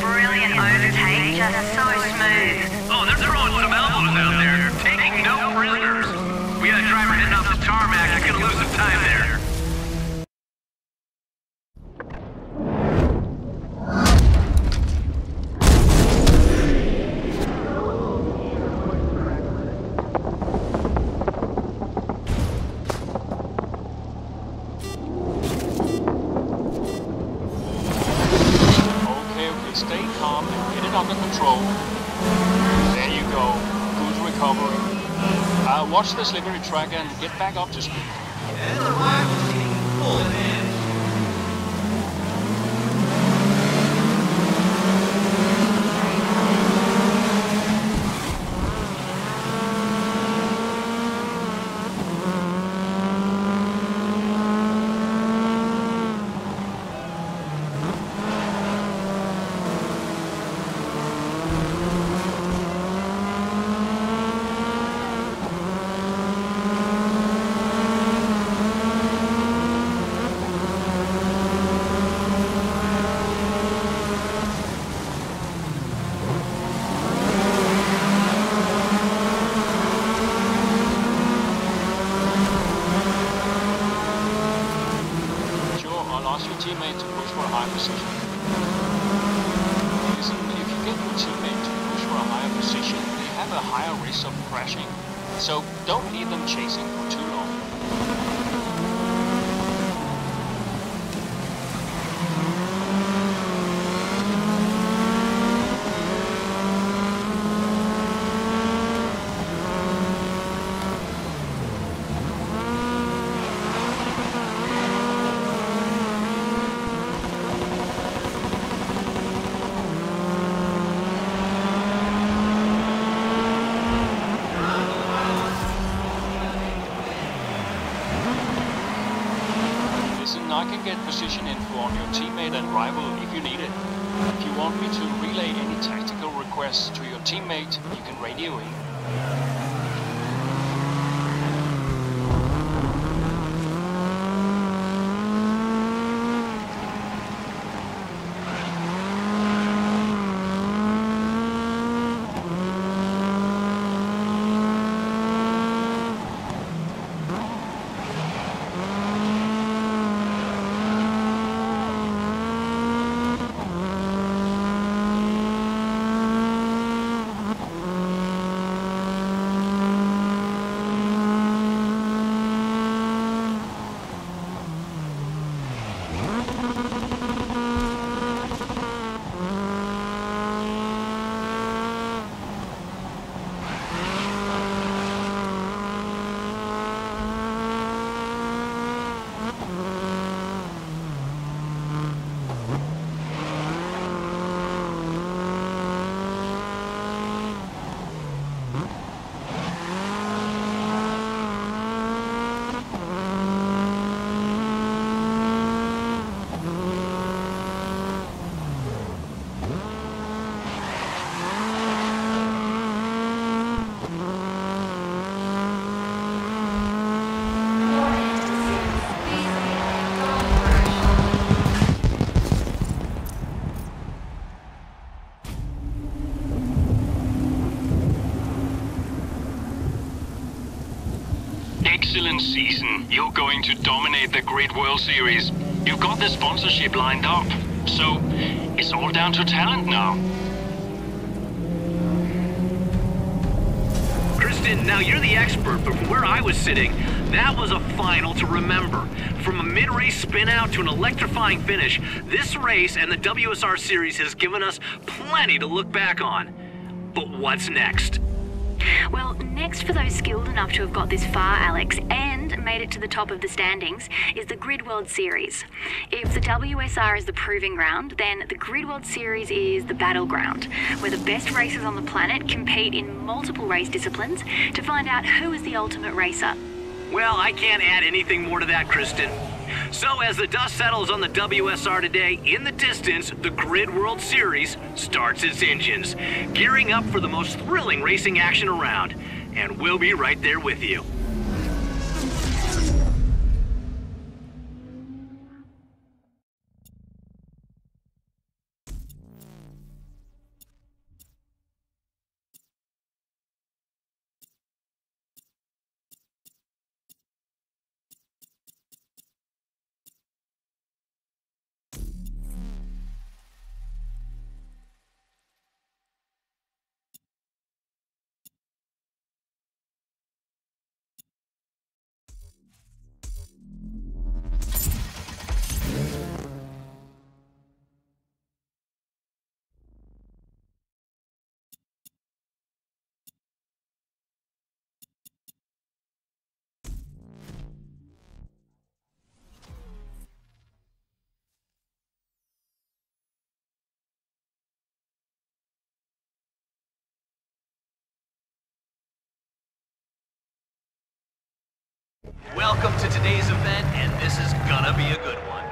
Brilliant overtake, just so smooth. Oh, they're throwing some elbows out there, taking no prisoners. We had a driver heading off the tarmac, I could lose some time there. Stay calm and get it under control. There you go. Who's recovering? Watch the slippery track and get back up to speed. Yeah, the ride was getting full in there. Ask your teammate to push for a higher position. Listen, if you get your teammate to push for a higher position, they have a higher risk of crashing, so don't leave them chasing for too long. I can get position info on your teammate and rival if you need it. If you want me to relay any tactical requests to your teammate, you can radio in. Excellent season. You're going to dominate the Grid World Series. You've got the sponsorship lined up, so it's all down to talent now. Kristen, now you're the expert, but from where I was sitting, that was a final to remember. From a mid-race spin-out to an electrifying finish, this race and the WSR Series has given us plenty to look back on. But what's next? Well, next for those skilled enough to have got this far, Alex, and made it to the top of the standings, is the Grid World Series. If the WSR is the proving ground, then the Grid World Series is the battleground, where the best racers on the planet compete in multiple race disciplines to find out who is the ultimate racer. Well, I can't add anything more to that, Kristen. So as the dust settles on the WSR today, in the distance, the Grid World Series starts its engines, gearing up for the most thrilling racing action around. And we'll be right there with you. Welcome to today's event, and this is gonna be a good one.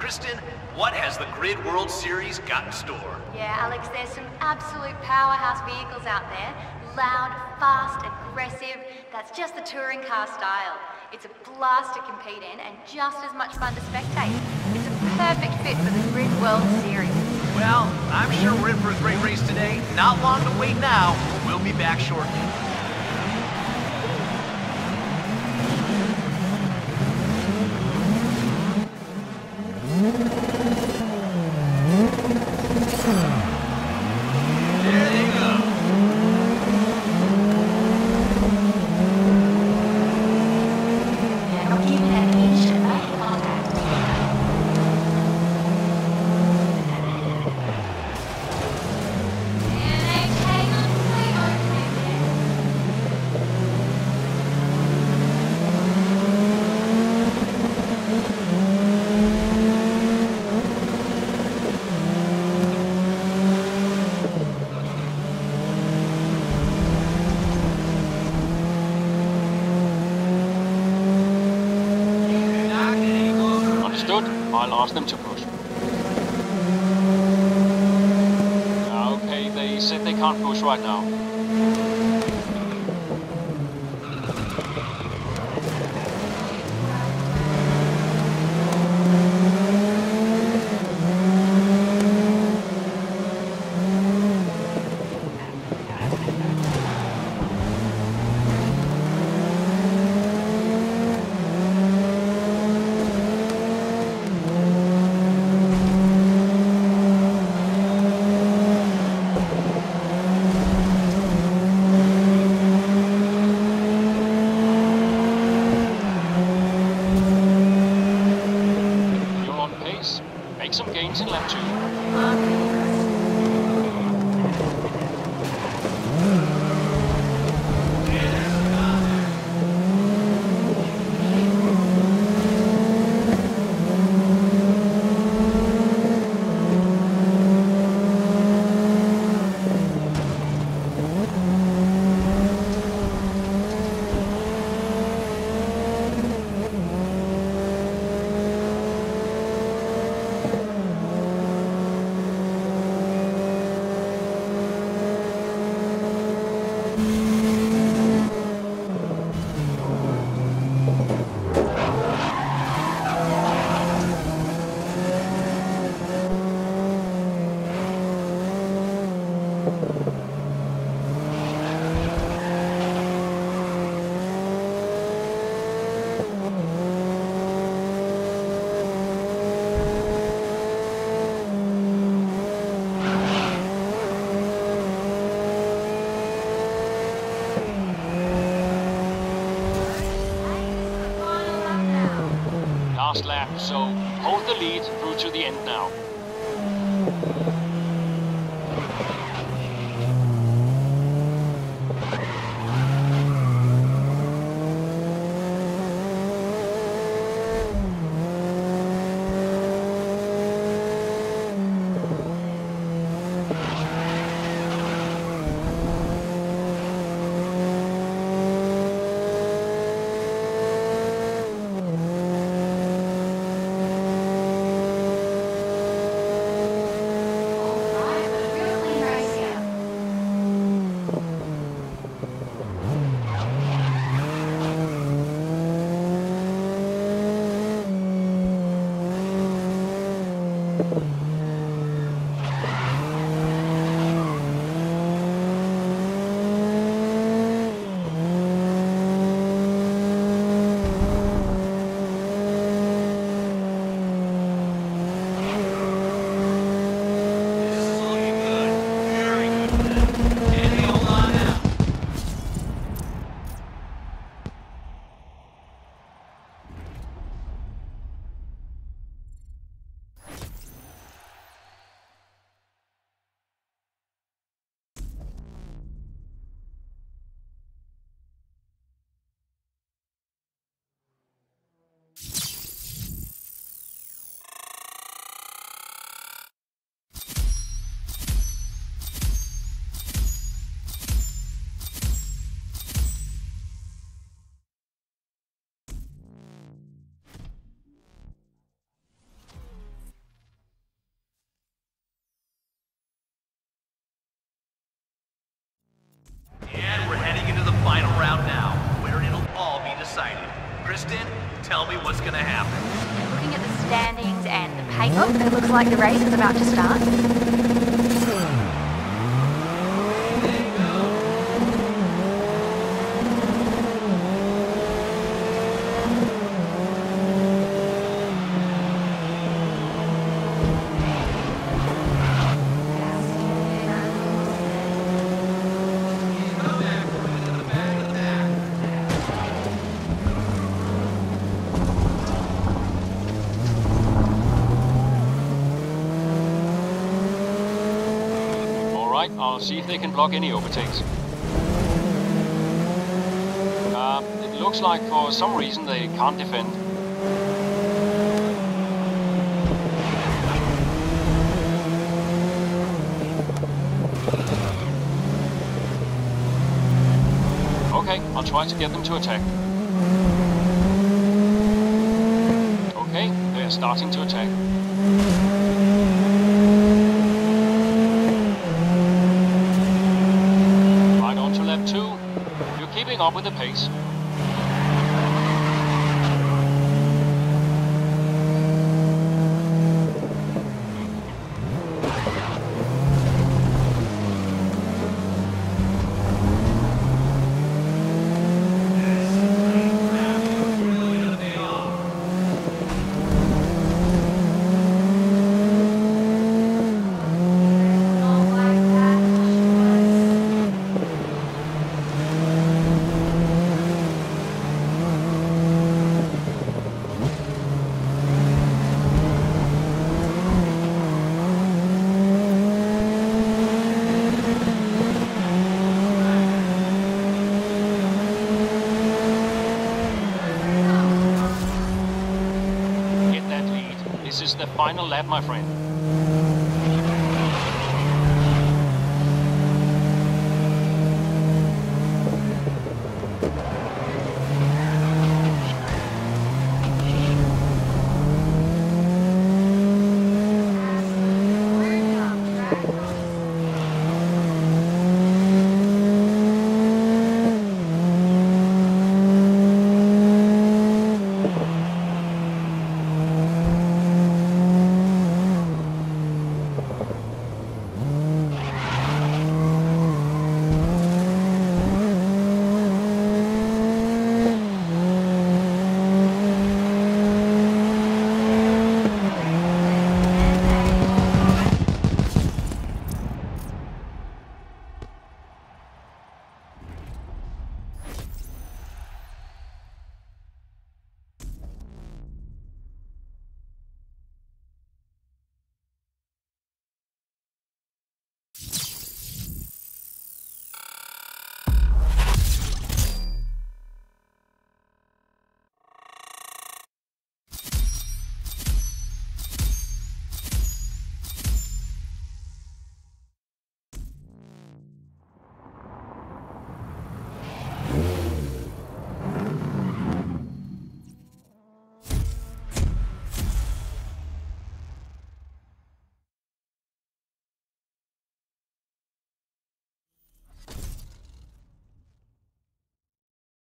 Kristen, what has the Grid World Series got in store? Yeah, Alex, there's some absolute powerhouse vehicles out there. Loud, fast, aggressive. That's just the touring car style. It's a blast to compete in and just as much fun to spectate. It's a perfect fit for the Grid World Series. Well, I'm sure we're in for a great race today. Not long to wait now. We'll be back shortly. I'll ask them to push. Okay, they said they can't push right now. Some gains in lap 2. Last lap, so hold the lead through to the end now. Kristen, tell me what's gonna happen. Looking at the standings and the payoff, it looks like the race is about to start. I'll see if they can block any overtakes. It looks like for some reason they can't defend. Okay, I'll try to get them to attack. Okay, they're starting to attack. Keeping up with the pace. This is the final lap, my friend.